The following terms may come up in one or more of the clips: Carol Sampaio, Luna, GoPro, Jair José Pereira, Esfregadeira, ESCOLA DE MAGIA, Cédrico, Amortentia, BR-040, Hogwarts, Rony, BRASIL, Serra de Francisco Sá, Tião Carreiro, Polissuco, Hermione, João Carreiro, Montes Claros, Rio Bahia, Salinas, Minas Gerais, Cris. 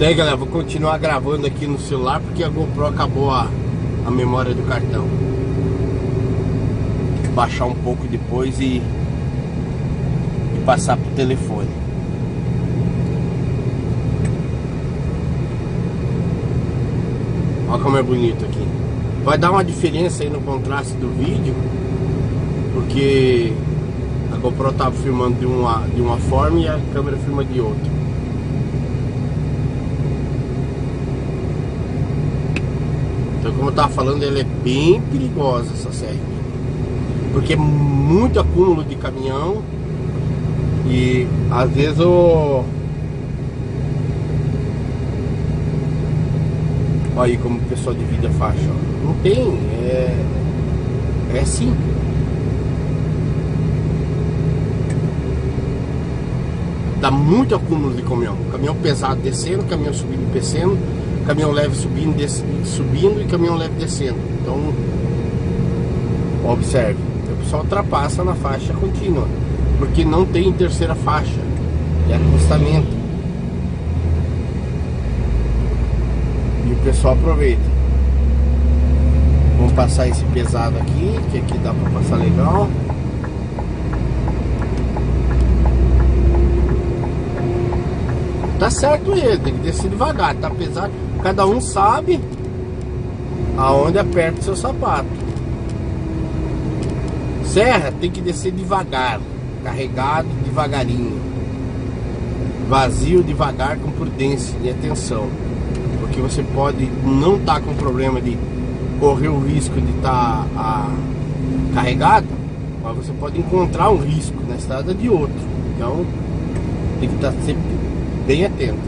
Daí galera, vou continuar gravando aqui no celular porque a GoPro acabou a memória do cartão. Tem que baixar um pouco depois e passar pro telefone. Olha como é bonito aqui. Vai dar uma diferença aí no contraste do vídeo, porque a GoPro tava filmando de uma forma e a câmera filma de outra. Então, como eu tava falando, ela é bem perigosa, essa serra, porque é muito acúmulo de caminhão e às vezes Olha aí como o pessoal divide a faixa, ó. Não tem, é assim. Dá muito acúmulo de caminhão. Caminhão pesado descendo, caminhão subindo e descendo, caminhão leve subindo, subindo e caminhão leve descendo. Então, observe, o pessoal ultrapassa na faixa contínua, porque não tem terceira faixa, é acostamento. E o pessoal aproveita. Vamos passar esse pesado aqui, que aqui dá pra passar legal. Tá certo ele, tem que descer devagar, tá pesado. Cada um sabe aonde aperta o seu sapato. Serra tem que descer devagar, carregado devagarinho, vazio devagar, com prudência e atenção, porque você pode não estar com problema de correr o risco de estar carregado, mas você pode encontrar um risco na estrada de outro. Então tem que estar sempre bem atento.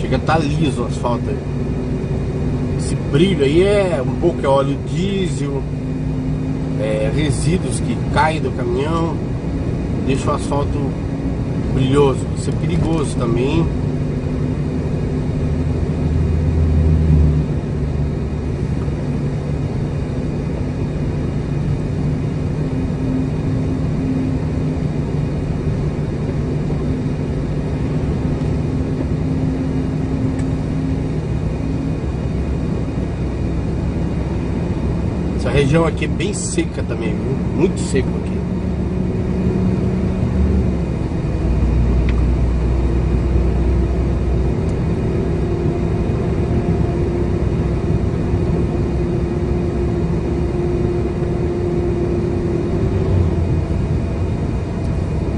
Chega a estar liso o asfalto aí. Esse brilho aí é um pouco óleo diesel, resíduos que caem do caminhão, deixa o asfalto brilhoso. Isso é perigoso também. Essa região aqui é bem seca também, viu? Muito seco aqui.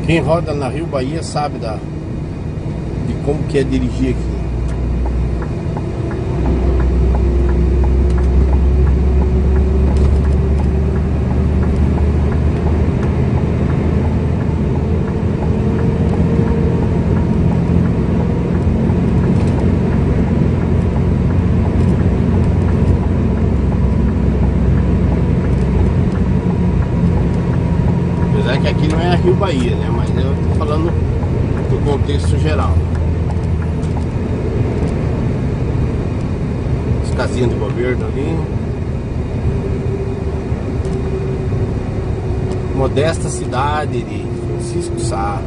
Quem roda na Rio Bahia sabe de como que é dirigir aqui. Rio Bahia, né? Mas eu tô falando do contexto geral. As casinhas do governo ali. Modesta cidade de Francisco de Sá.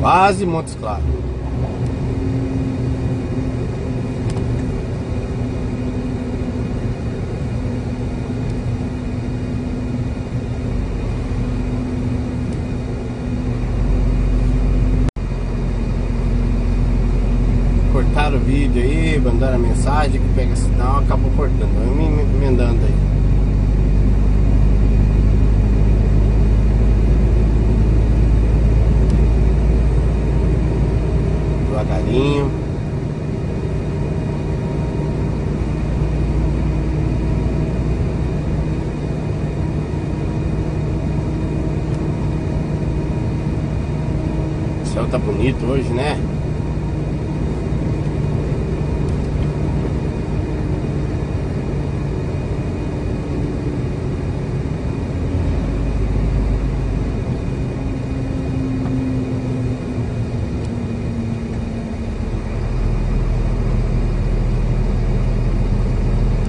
Quase Montes Claros. Cortaram o vídeo aí, mandaram a mensagem que pega sinal, acabou cortando. Eu me emendando aí. tá bonito hoje, né?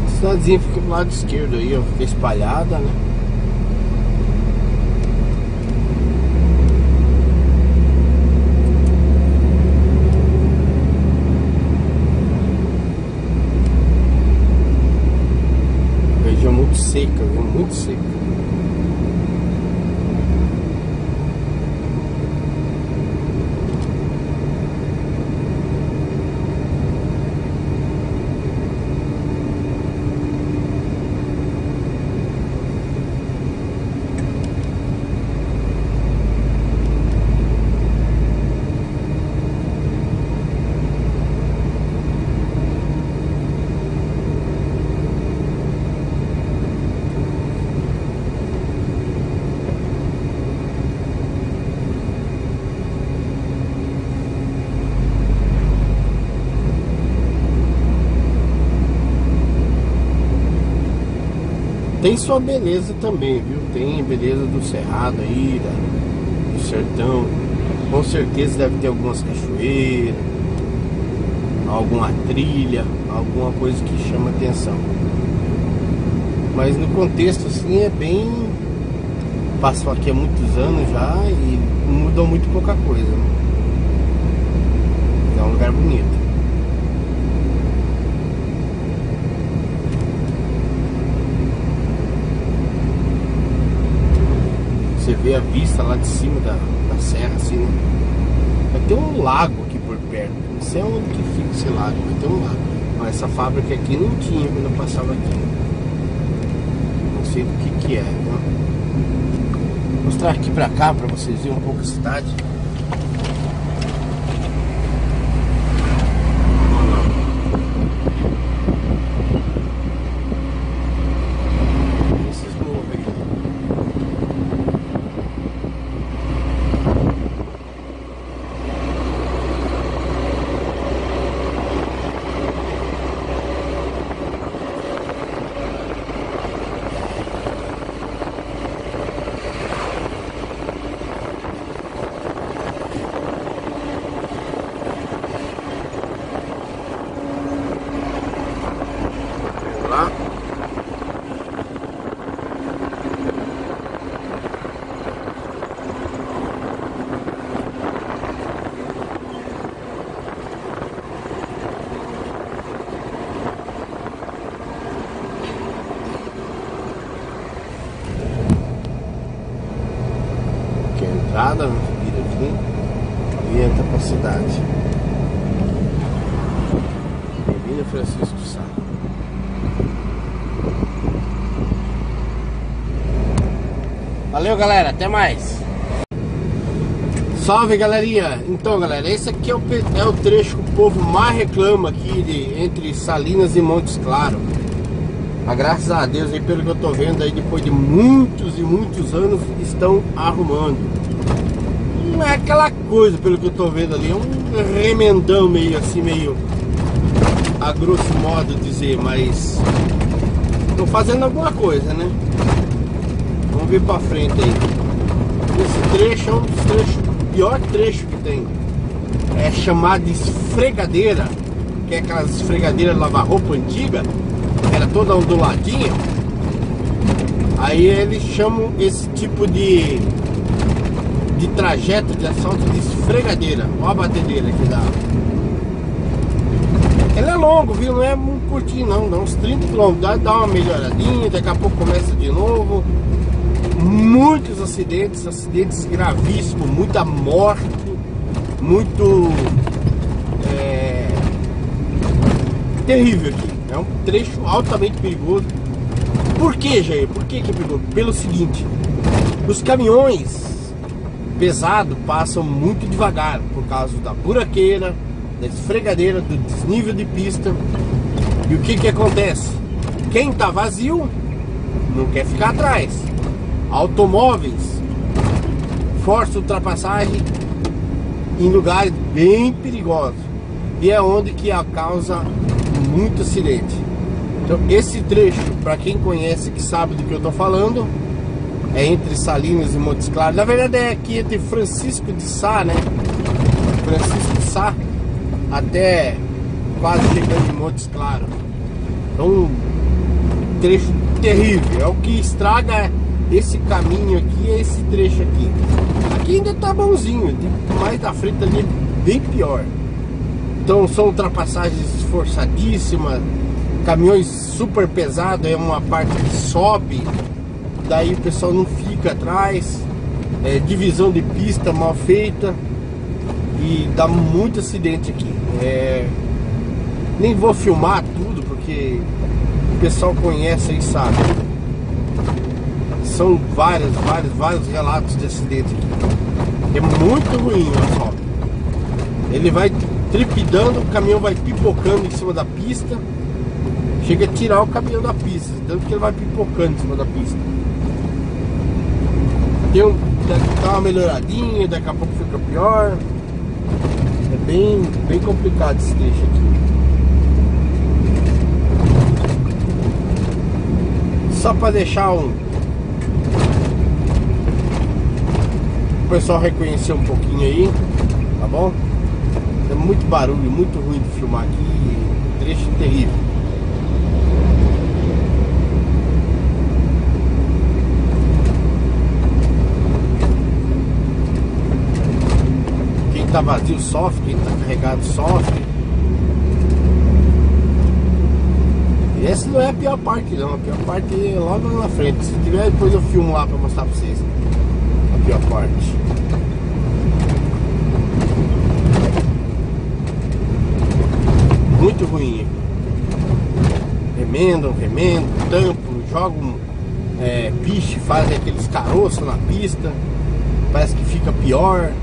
A cidadezinha fica do lado esquerdo aí, ó, fica espalhada, né? Região muito seca, viu? Muito seca. Tem sua beleza também, viu? Tem beleza do cerrado aí, do sertão. Com certeza deve ter algumas cachoeiras, alguma trilha, alguma coisa que chama atenção. Mas no contexto assim é bem... Passo aqui há muitos anos já e mudou muito pouca coisa, né? É um lugar bonito. Você vê a vista lá de cima da serra, assim, né? Vai ter um lago aqui por perto. Não sei onde que fica esse lago, vai ter um lago. Mas essa fábrica aqui não tinha quando eu passava aqui. Não sei do que é. Então, vou mostrar aqui pra cá pra vocês verem um pouco a cidade. Entrada, vamos subir aqui e entra pra cidade. Bem-vindo, Francisco Sá. Valeu, galera, até mais. Salve, galerinha. Então, galera, esse aqui é o trecho que o povo mais reclama aqui entre Salinas e Montes Claros. Mas graças a Deus, aí, pelo que eu tô vendo aí, depois de muitos e muitos anos, estão arrumando. Não é aquela coisa, pelo que eu tô vendo ali, é um remendão meio assim, meio a grosso modo dizer, mas tô fazendo alguma coisa, né? Vamos ver pra frente aí. Esse trecho é um dos trechos, pior trecho que tem. É chamado Esfregadeira, que é aquelas esfregadeiras de lavar roupa antiga. Era toda onduladinha. Aí eles chamam esse tipo de trajeto de asfalto de esfregadeira. Olha a batedeira que dá. Ele é longo, viu? Não é muito curtinho não, dá uns 30 km. Dá uma melhoradinha, daqui a pouco começa de novo. Muitos acidentes, acidentes gravíssimos. Muita morte. Muito... terrível aqui. É um trecho altamente perigoso. Por que, Jair? Por que que é perigoso? Pelo seguinte: os caminhões pesados passam muito devagar por causa da buraqueira, da esfregadeira, do desnível de pista. E o que que acontece? Quem tá vazio não quer ficar atrás. Automóveis força ultrapassagem. em lugares bem perigosos, e é onde que causa muito acidente. Então esse trecho, para quem conhece, que sabe do que eu estou falando, é entre Salinas e Montes Claros. Na verdade é aqui entre Francisco de Sá, né? Francisco de Sá até quase chegando em Montes Claros. Então um trecho terrível, é o que estraga esse caminho aqui, é esse trecho aqui. Aqui ainda tá bonzinho, mais da frente ali bem pior. Então são ultrapassagens esforçadíssimas, caminhões super pesados, é uma parte que sobe, daí o pessoal não fica atrás, divisão de pista mal feita e dá muito acidente aqui. Nem vou filmar tudo porque o pessoal conhece e sabe. São vários relatos de acidente aqui. É muito ruim o asfalto. Ele vai trepidando, o caminhão vai pipocando em cima da pista. Chega a tirar o caminhão da pista, tanto que ele vai pipocando em cima da pista. Dá uma melhoradinha, daqui a pouco fica pior. É bem complicado esse trecho aqui. Só para deixar o pessoal reconhecer um pouquinho aí, tá bom? É muito barulho, muito ruim de filmar aqui, trecho terrível. Quem tá vazio sofre, quem tá carregado sofre. E essa não é a pior parte não, a pior parte é logo na frente. Se tiver, depois eu filmo lá pra mostrar pra vocês a pior parte. Muito ruim. Remendam, tampam, jogam piche, fazem aqueles caroços na pista. Parece que fica pior.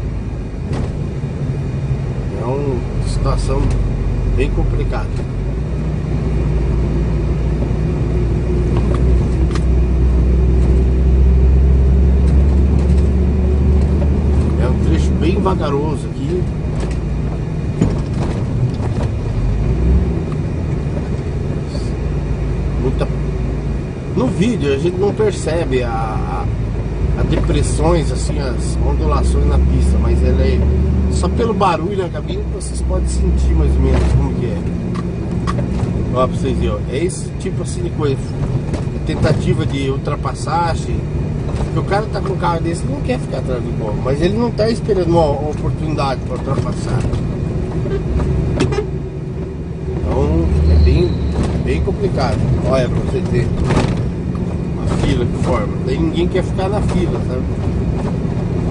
É uma situação bem complicada. É um trecho bem vagaroso aqui. No vídeo a gente não percebe as depressões, assim, as ondulações na pista, mas ela é só pelo barulho na cabine que vocês podem sentir mais ou menos como que é. Ó, pra vocês verem, ó, é esse tipo assim de coisa, tentativa de ultrapassagem, porque o cara tá com um carro desse que não quer ficar atrás do gol, mas ele não tá esperando uma oportunidade para ultrapassar. Então é bem complicado. Olha pra vocês verem a fila que forma. Daí ninguém quer ficar na fila, sabe?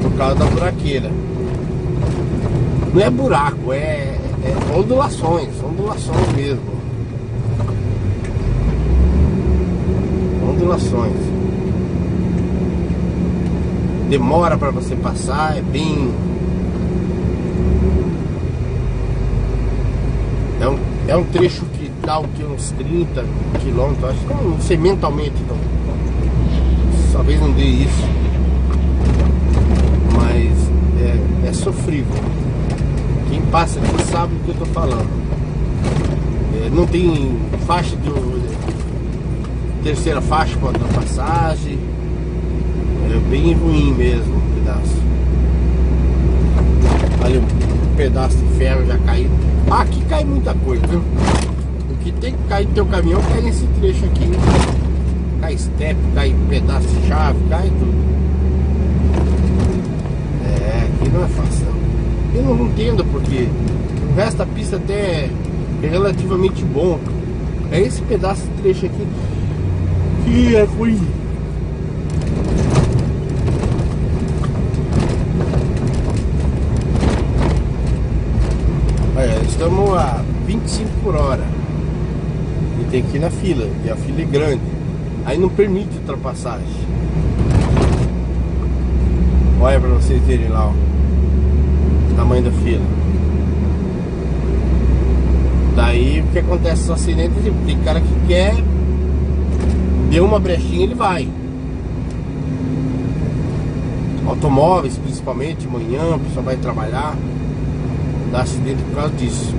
Por causa da buraqueira. Não é buraco, é ondulações mesmo. Ondulações. Demora pra você passar, é bem... É um trecho que dá o que, uns 30 km, acho que não sei mentalmente, então. Talvez não dê isso. Mas é sofrível. Quem passa aqui sabe do que eu estou falando. Não tem faixa terceira faixa para ultrapassagem. É bem ruim mesmo o pedaço. Olha um pedaço de ferro já caído. Aqui cai muita coisa, viu? O que tem que cair no teu caminhão cai nesse trecho aqui. Cai step, cai pedaço de chave, cai tudo. Aqui não é fácil. Eu não entendo porque o resto da pista até é relativamente bom. É esse pedaço de trecho aqui que é ruim. Estamos a 25 por hora e tem que ir na fila, e a fila é grande, aí não permite ultrapassagem. Olha para vocês verem lá, ó, o tamanho da fila. Daí o que acontece nos acidentes é que tem cara que quer, deu uma brechinha, ele vai. Automóveis, principalmente manhã, a pessoa vai trabalhar. dá acidente por causa disso.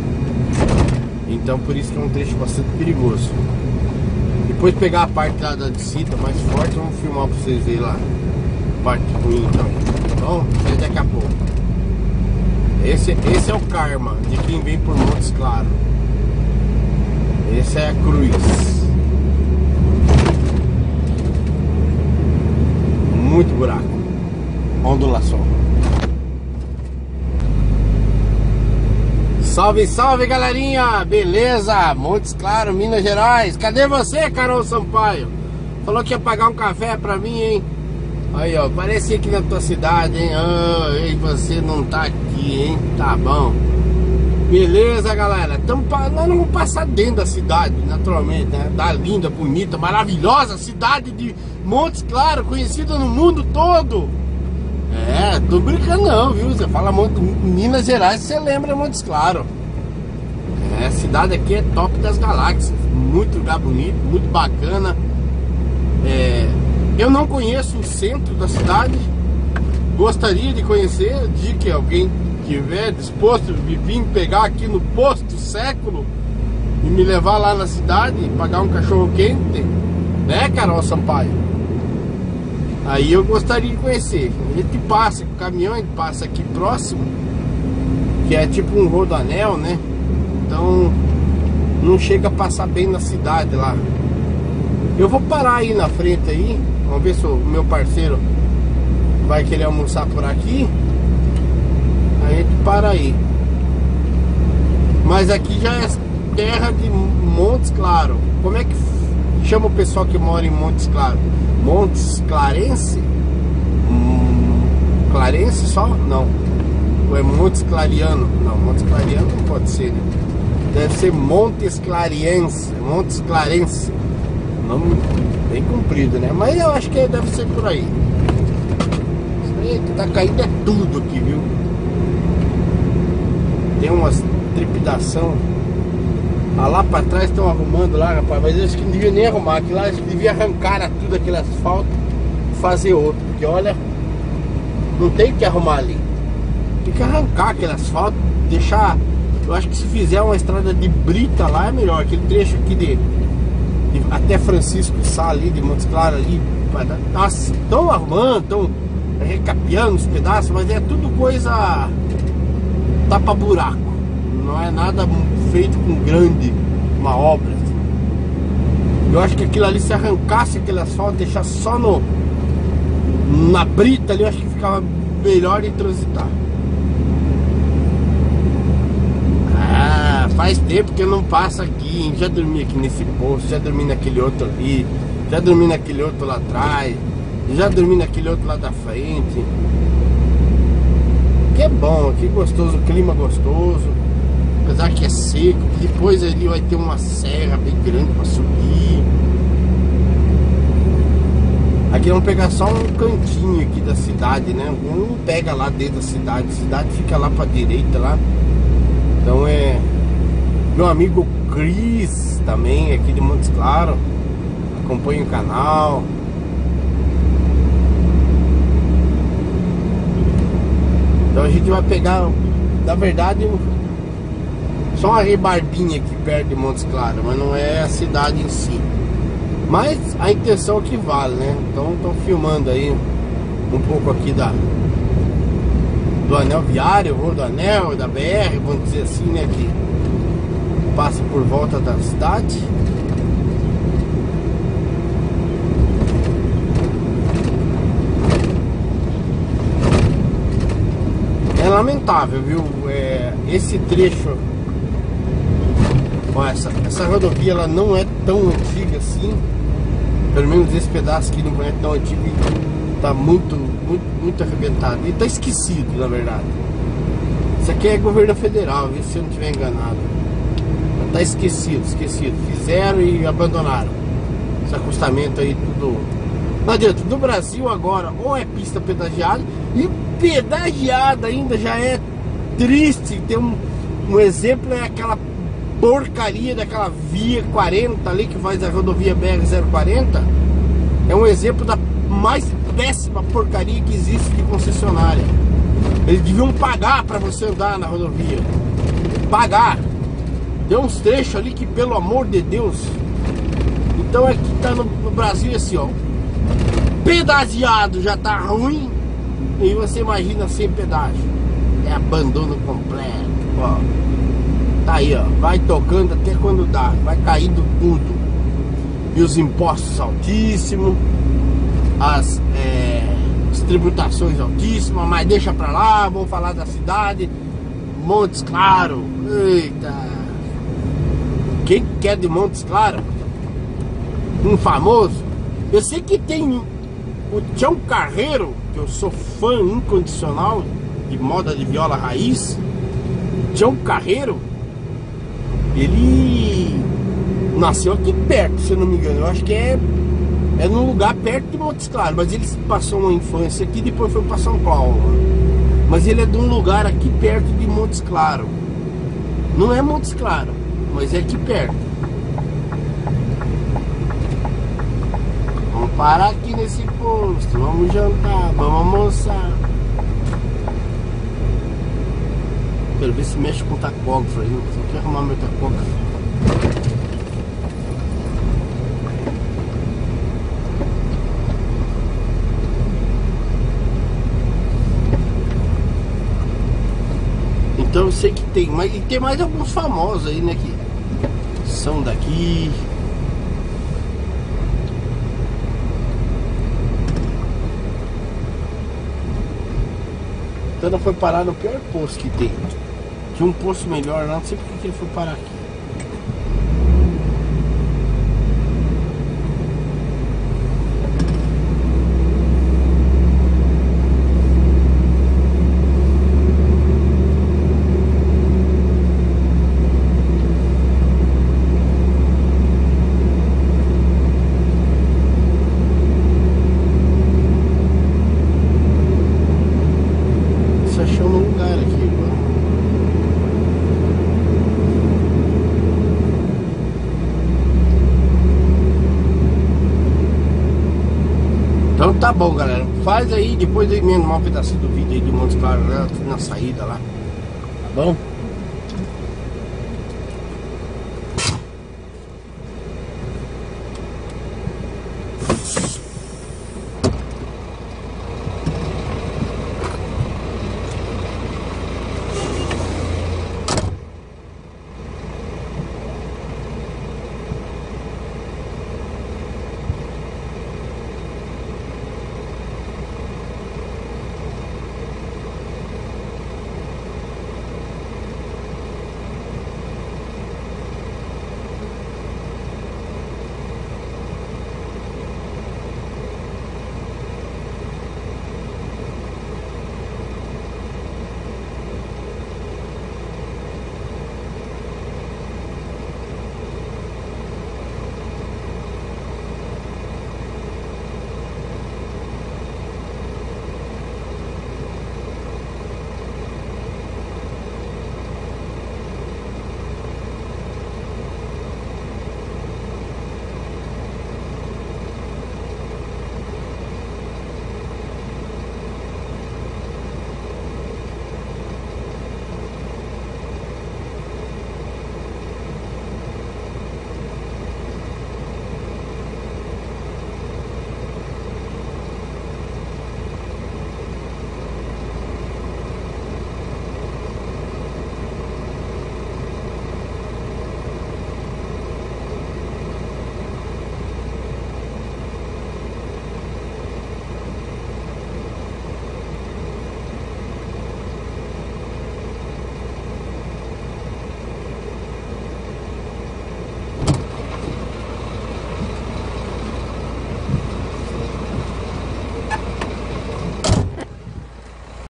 Então por isso que é um trecho bastante perigoso. Depois pegar a parte lá da descida mais forte, vamos filmar pra vocês verem lá a parte ruim também. Então, até daqui a pouco. Esse é o karma de quem vem por Montes Claros. Essa é a cruz. Muito buraco. Ondulação. Salve, salve, galerinha! Beleza? Montes Claros, Minas Gerais. Cadê você, Carol Sampaio? Falou que ia pagar um café pra mim, hein? Aí, ó, apareci aqui na tua cidade, hein? Ah, e você não tá aqui, hein? Tá bom. Beleza, galera? Nós não vamos passar dentro da cidade, naturalmente, né? Da linda, bonita, maravilhosa cidade de Montes Claros, conhecida no mundo todo. É, tô brincando não, viu? Você fala Minas Gerais, você lembra Montes Claros. É, a cidade aqui é top das galáxias. Muito lugar bonito, muito bacana. É, eu não conheço o centro da cidade. Gostaria de conhecer, de que alguém tiver disposto de vir pegar aqui no posto século e me levar lá na cidade, pagar um cachorro quente, né, Carol Sampaio? Aí eu gostaria de conhecer. A gente passa com o caminhão, a gente passa aqui próximo, que é tipo um rodoanel, né? Então não chega a passar bem na cidade lá. Eu vou parar aí na frente aí, vamos ver se o meu parceiro vai querer almoçar por aqui. Aí a gente para aí. Mas aqui já é terra de Montes Claros. Como é que chama o pessoal que mora em Montes Claros? Montes Clarense? Clarense só? Não. Ou é Montes Clariano? Não, Montes Clariano não pode ser, né? Deve ser Montes Clariense, Montes Clarense. Nome bem comprido, né? Mas eu acho que deve ser por aí. Isso aí que tá caindo é tudo aqui, viu? Tem umas trepidação. Ah, lá pra trás estão arrumando lá, rapaz, mas eu acho que não devia nem arrumar aquilo lá, acho que devia arrancar tudo aquele asfalto e fazer outro, porque olha, não tem o que arrumar ali, tem que arrancar aquele asfalto, deixar, eu acho que se fizer uma estrada de brita lá é melhor, aquele trecho aqui de até Francisco Sá ali, de Montes Claros ali, estão arrumando, estão recapeando os pedaços, mas é tudo coisa tapa buraco. Não é nada feito com uma obra. Eu acho que aquilo ali, se arrancasse aquele asfalto, deixar só na brita ali, eu acho que ficava melhor de transitar. Ah, faz tempo que eu não passo aqui, hein? Já dormi aqui nesse posto, já dormi naquele outro ali, já dormi naquele outro lá atrás, já dormi naquele outro lá da frente. Que bom, que gostoso, o clima gostoso. Apesar que é seco, depois ali vai ter uma serra bem grande para subir. Aqui vamos pegar só um cantinho aqui da cidade, né? Não pega lá dentro da cidade, a cidade fica lá para direita lá. Então é meu amigo Cris também aqui de Montes Claros, acompanha o canal. Então a gente vai pegar, na verdade, só uma rebarbinha aqui perto de Montes Claros, mas não é a cidade em si. Mas a intenção é que vale, né? Então estou filmando aí um pouco aqui do anel viário, ou do anel, da BR, vamos dizer assim, né? Que passa por volta da cidade. É lamentável, viu? Esse trecho... Essa rodovia ela não é tão antiga assim. Pelo menos esse pedaço aqui não é tão antigo. Tá muito arrebentado. E tá esquecido, na verdade. Isso aqui é governo federal, viu? Se eu não estiver enganado. Tá esquecido. Fizeram e abandonaram. Esse acostamento aí, tudo. Não adianta, no Brasil agora ou é pista pedagiada. E pedagiada ainda já é triste. Tem um exemplo, é aquela porcaria daquela via 40 ali que faz a rodovia BR-040. É um exemplo da mais péssima porcaria que existe de concessionária. Eles deviam pagar pra você andar na rodovia. Pagar. Tem uns trechos ali que, pelo amor de Deus. Então aqui tá no Brasil assim, ó, pedagiado já tá ruim. E você imagina sem pedágio. É abandono completo, ó. Tá aí, ó, vai tocando até quando dá. Vai caindo tudo. E os impostos altíssimos, as tributações altíssimas. Mas deixa pra lá, vou falar da cidade Montes Claros. Eita. Quem quer de Montes Claros? Um famoso. Eu sei que tem o Tião Carreiro, que eu sou fã incondicional de moda de viola raiz. João Carreiro, ele nasceu aqui perto, se eu não me engano. Eu acho que é num lugar perto de Montes Claros, mas ele passou uma infância aqui e depois foi para São Paulo. Mas ele é de um lugar aqui perto de Montes Claros. Não é Montes Claros, mas é aqui perto. Vamos parar aqui nesse posto, vamos jantar, vamos almoçar. Quero ver se mexe com o tacógrafo aí. Só quero arrumar meu tacógrafo. Então eu sei que tem mais. E tem mais alguns famosos aí, né? Que são daqui. Então ela foi parar no pior posto que tem. Um posto melhor, não sei porque que ele foi parar aqui. Você achou um lugar aqui agora? Então tá bom, galera, faz aí, depois eu emendo um pedacinho do vídeo aí do Montes Claros na saída lá, tá bom?